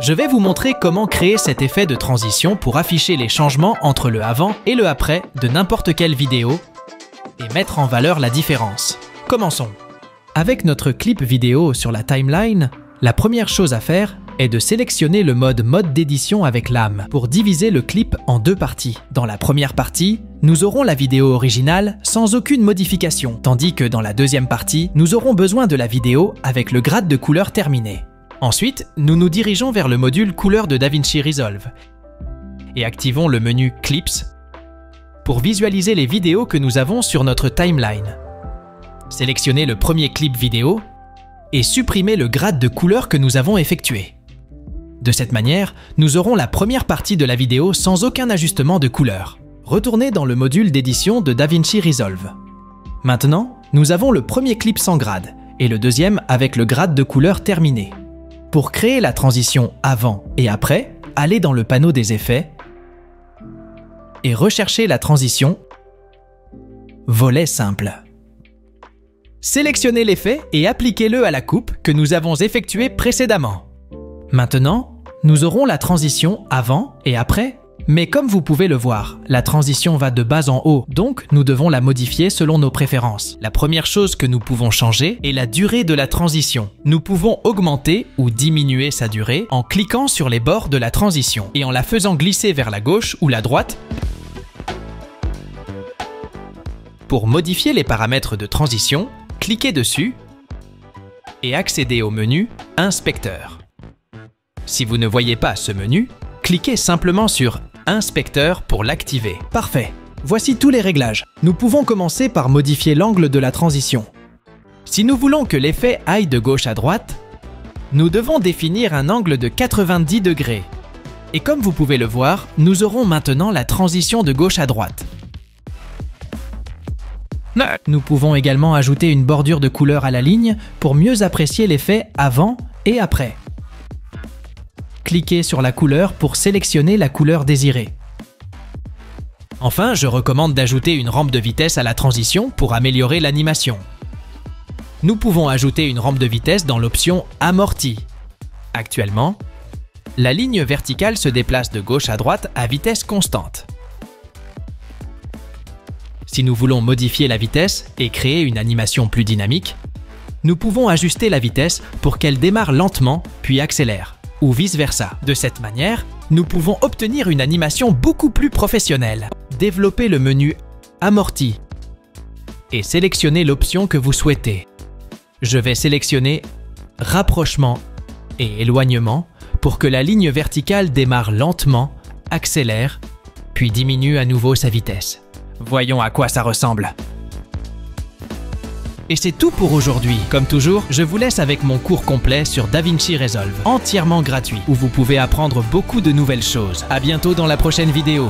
Je vais vous montrer comment créer cet effet de transition pour afficher les changements entre le avant et le après de n'importe quelle vidéo et mettre en valeur la différence. Commençons. Avec notre clip vidéo sur la timeline, la première chose à faire est de sélectionner le mode d'édition avec l'âme pour diviser le clip en deux parties. Dans la première partie, nous aurons la vidéo originale sans aucune modification, tandis que dans la deuxième partie, nous aurons besoin de la vidéo avec le grade de couleur terminé. Ensuite, nous nous dirigeons vers le module couleur de DaVinci Resolve et activons le menu Clips pour visualiser les vidéos que nous avons sur notre timeline. Sélectionnez le premier clip vidéo et supprimez le grade de couleur que nous avons effectué. De cette manière, nous aurons la première partie de la vidéo sans aucun ajustement de couleur. Retournez dans le module d'édition de DaVinci Resolve. Maintenant, nous avons le premier clip sans grade et le deuxième avec le grade de couleur terminé. Pour créer la transition avant et après, allez dans le panneau des effets et recherchez la transition volet simple. Sélectionnez l'effet et appliquez-le à la coupe que nous avons effectuée précédemment. Maintenant, nous aurons la transition avant et après, mais comme vous pouvez le voir, la transition va de bas en haut, donc nous devons la modifier selon nos préférences. La première chose que nous pouvons changer est la durée de la transition. Nous pouvons augmenter ou diminuer sa durée en cliquant sur les bords de la transition et en la faisant glisser vers la gauche ou la droite pour modifier les paramètres de transition. Cliquez dessus et accédez au menu Inspecteur. Si vous ne voyez pas ce menu, cliquez simplement sur Inspecteur pour l'activer. Parfait. Voici tous les réglages. Nous pouvons commencer par modifier l'angle de la transition. Si nous voulons que l'effet aille de gauche à droite, nous devons définir un angle de 90 degrés. Et comme vous pouvez le voir, nous aurons maintenant la transition de gauche à droite. Nous pouvons également ajouter une bordure de couleur à la ligne pour mieux apprécier l'effet avant et après. Cliquez sur la couleur pour sélectionner la couleur désirée. Enfin, je recommande d'ajouter une rampe de vitesse à la transition pour améliorer l'animation. Nous pouvons ajouter une rampe de vitesse dans l'option Amorti. Actuellement, la ligne verticale se déplace de gauche à droite à vitesse constante. Si nous voulons modifier la vitesse et créer une animation plus dynamique, nous pouvons ajuster la vitesse pour qu'elle démarre lentement puis accélère, ou vice-versa. De cette manière, nous pouvons obtenir une animation beaucoup plus professionnelle. Développez le menu Amorti et sélectionnez l'option que vous souhaitez. Je vais sélectionner Rapprochement et Éloignement pour que la ligne verticale démarre lentement, accélère, puis diminue à nouveau sa vitesse. Voyons à quoi ça ressemble. Et c'est tout pour aujourd'hui. Comme toujours, je vous laisse avec mon cours complet sur DaVinci Resolve, entièrement gratuit, où vous pouvez apprendre beaucoup de nouvelles choses. À bientôt dans la prochaine vidéo.